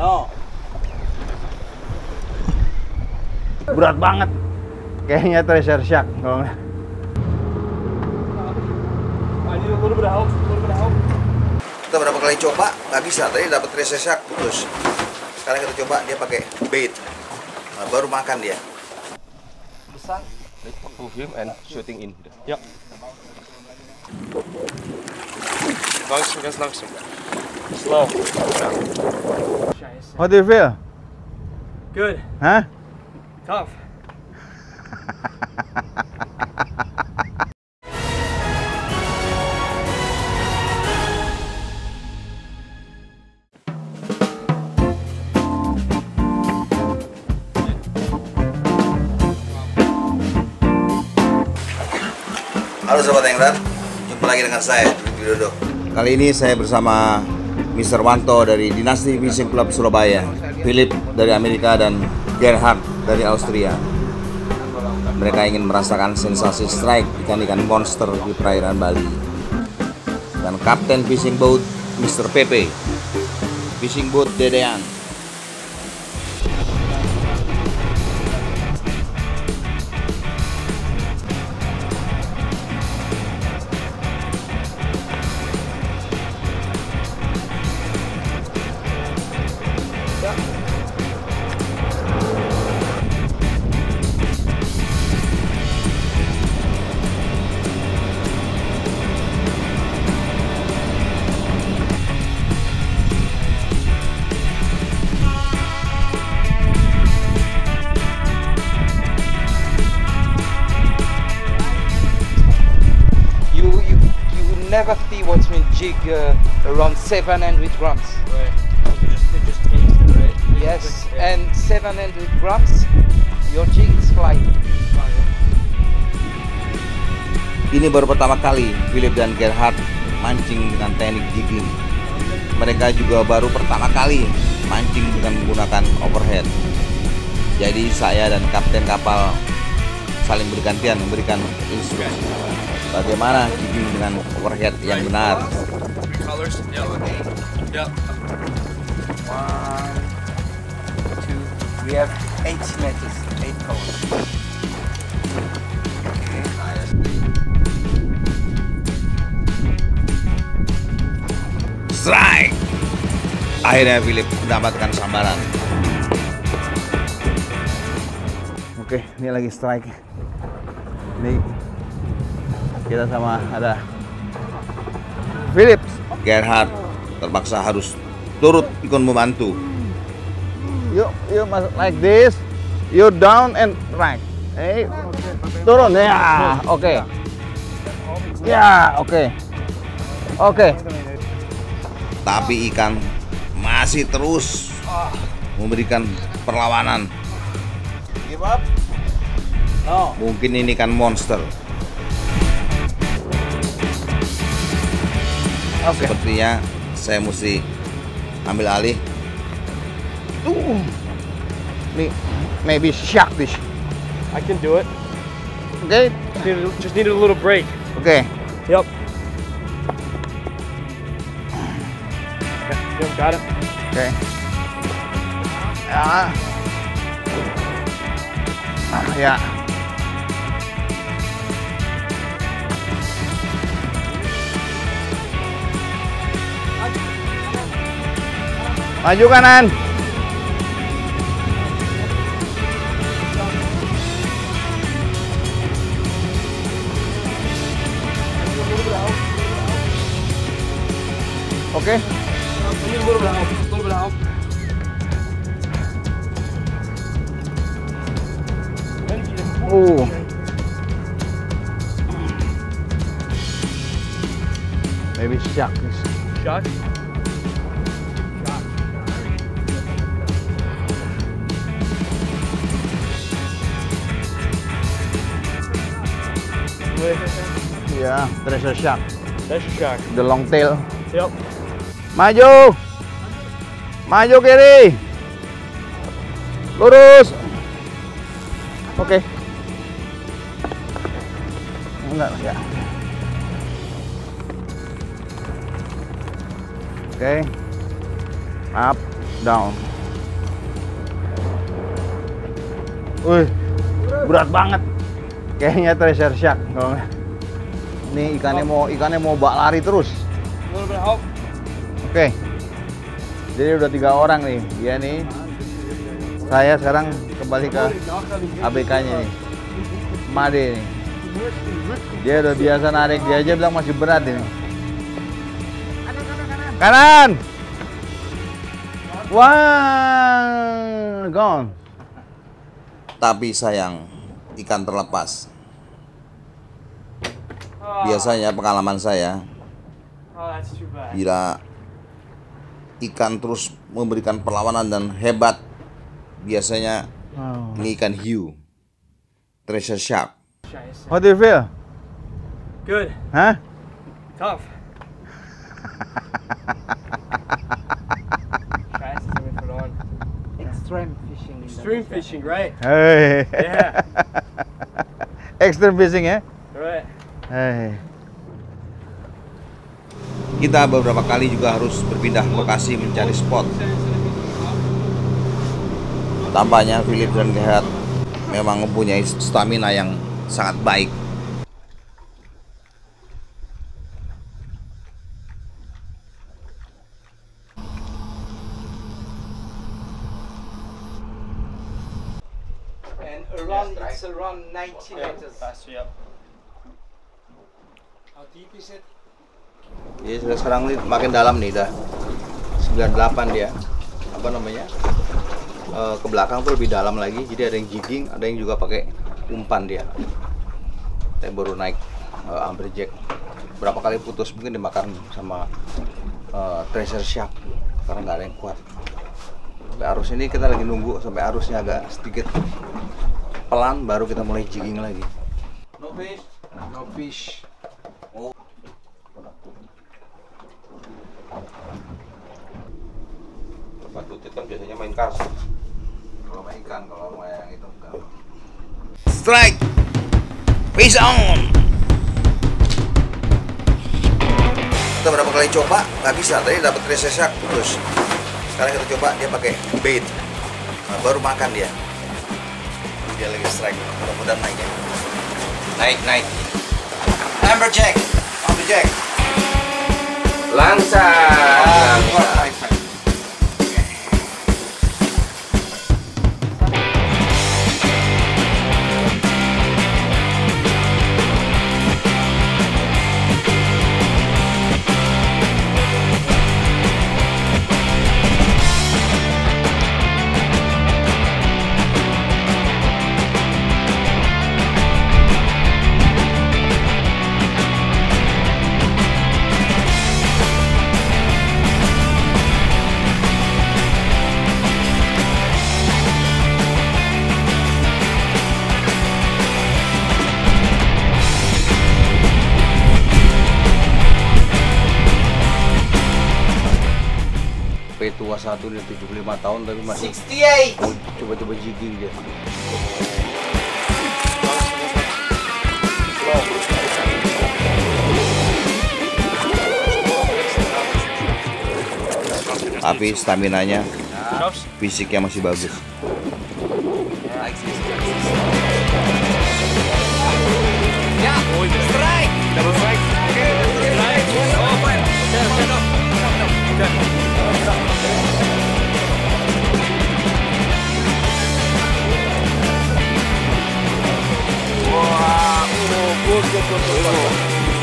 No. Berat banget. Kayaknya Thresher shark kalau enggak. Kita berapa kali coba nggak bisa. Tadi dapat Thresher shark putus. Sekarang kita coba dia pakai bait. Nah, baru makan dia. Besar. Let's talk to him and shooting in. Ya. Langsung, langsung. Slow. How do you feel? Good. Huh? Tough. Halo Sobat Angler, jumpa lagi dengan saya, Dudit Widodo. Kali ini saya bersama Mr Wanto dari Dynasty Fishing Club Surabaya, Philip dari Amerika, dan Gerhard dari Austria. Mereka ingin merasakan sensasi strike ikan-ikan monster di perairan Bali. Dan Kapten Fishing Boat Mr Pepe, Fishing Boat Dedean. Never see what's been jig around 700 grams. Right. It just takes it, right? Yes, like, yeah. And 700 grams, your jig is flying. Ini baru pertama kali Philip dan Gerhard mancing dengan teknik jigging. Mereka juga baru pertama kali mancing dengan menggunakan overhead. Jadi saya dan kapten kapal saling bergantian memberikan instruksi bagaimana jigging dengan overhead yang benar. We have 8 meters, 8 pounds. Strike! Akhirnya Philip mendapatkan sambaran. Oke, ini lagi strike. Ini kita sama ada Philip. Gerhard terpaksa harus turut ikut membantu. You must like this, you down and right. Eh, turun ya, oke. Ya, oke. Oke. Tapi ikan masih terus memberikan perlawanan. Give up. Oh. Mungkin ini kan monster. Okay. Sepertinya saya mesti ambil alih. Ini maybe shark fish. I can do it. Okay. Just needed a little break. Okay. Yep. Yep, got it. Okay. Ya. Maju kanan. Oke. Maybe shark. Shark. Yeah, Thresher shark. Thresher shark. The long tail. Yep. Maju. Maju kiri. Lurus. Oke. Enggak ya. Oke. Up, down. Wih, berat banget. Kayaknya Thresher shark. Ini ikannya mau bak lari terus. Oke. Jadi udah 3 orang nih. Dia nih. Saya sekarang kembali ke ABK-nya nih. Made nih. Dia udah biasa narik, dia aja bilang masih berat ini. Kanan. Wah, gone. Tapi sayang, ikan terlepas. Biasanya pengalaman saya, bila ikan terus memberikan perlawanan dan hebat, biasanya ini ikan hiu, Thresher shark. How do you feel? Good. Huh? Tough. Extreme fishing. Extreme fishing, right? Hey. Yeah. Extreme fishing, ya? Right. Hey. Kita beberapa kali juga harus berpindah lokasi mencari spot. Tampaknya Philip dan Gerhard memang mempunyai stamina yang sangat baik. It's around 90 meters. How deep is it? Jadi sudah sekarang ini makin dalam nih, dah 98 dia. Apa namanya? Ke belakang tuh lebih dalam lagi. Jadi ada yang jigging, ada yang juga pakai umpan dia. Kita baru naik amberjack. Berapa kali putus mungkin dimakan sama Thresher shark karena nggak ada yang kuat. Sampai arus ini kita lagi nunggu sampai arusnya agak sedikit pelan baru kita mulai jigging lagi. No fish, no fish. Oh. Bapak Dudit kan biasanya main kasar. Kalau main ikan, kalau main yang itu enggak. Strike. Fish on. Kita berapa kali coba, tapi saat tadi dapat Thresher shark terus. Sekarang kita coba dia pakai bait. Baru makan dia. Dia lagi strike, mudah-mudahan naik ya. Naik. Amberjack. Lancar. Tua satu dia 75 tahun tapi masih coba-coba jigging dia. Tapi staminanya, fisiknya masih bagus. Ya, strike. Double strike. Oke, strike. Open. Udah.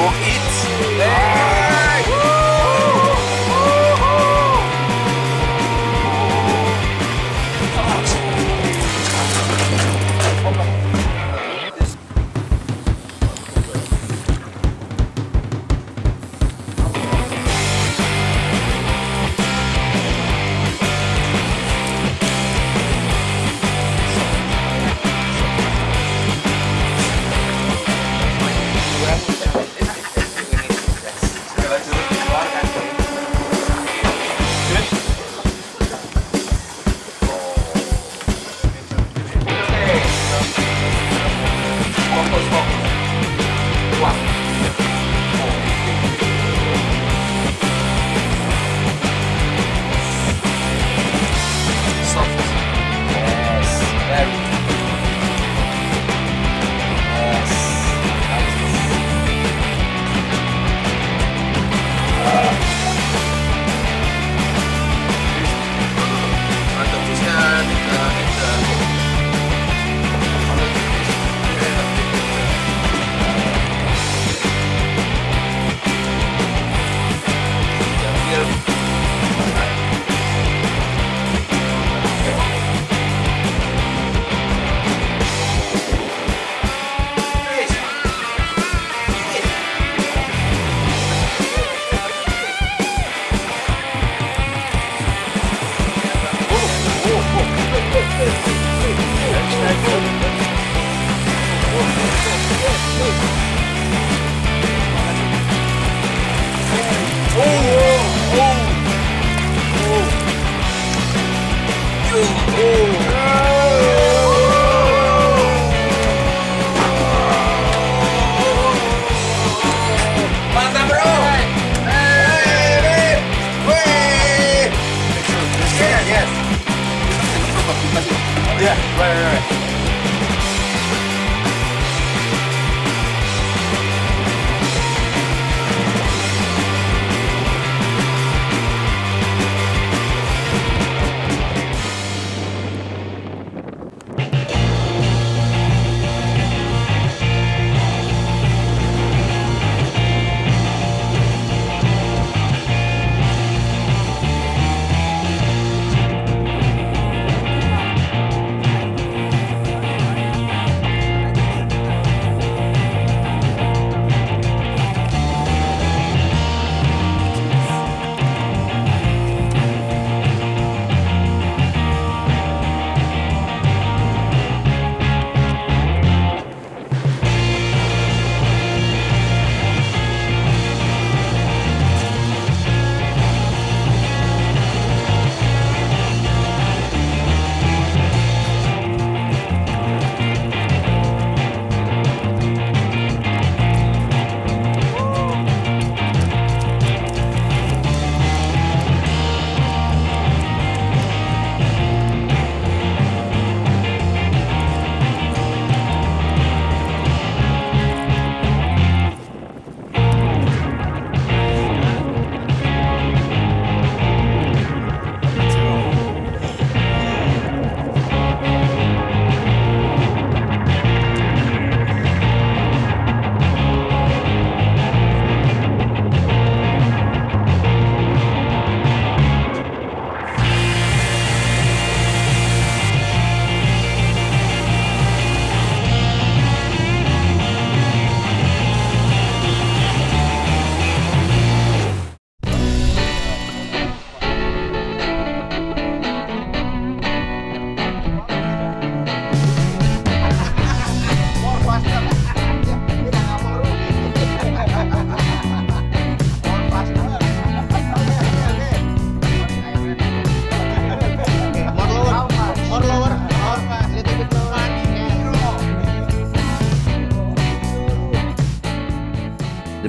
Oh, it's there. Yeah, right.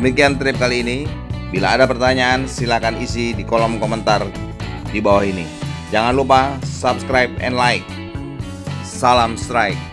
Demikian trip kali ini. Bila ada pertanyaan silahkan isi di kolom komentar di bawah ini. Jangan lupa subscribe and like. Salam strike.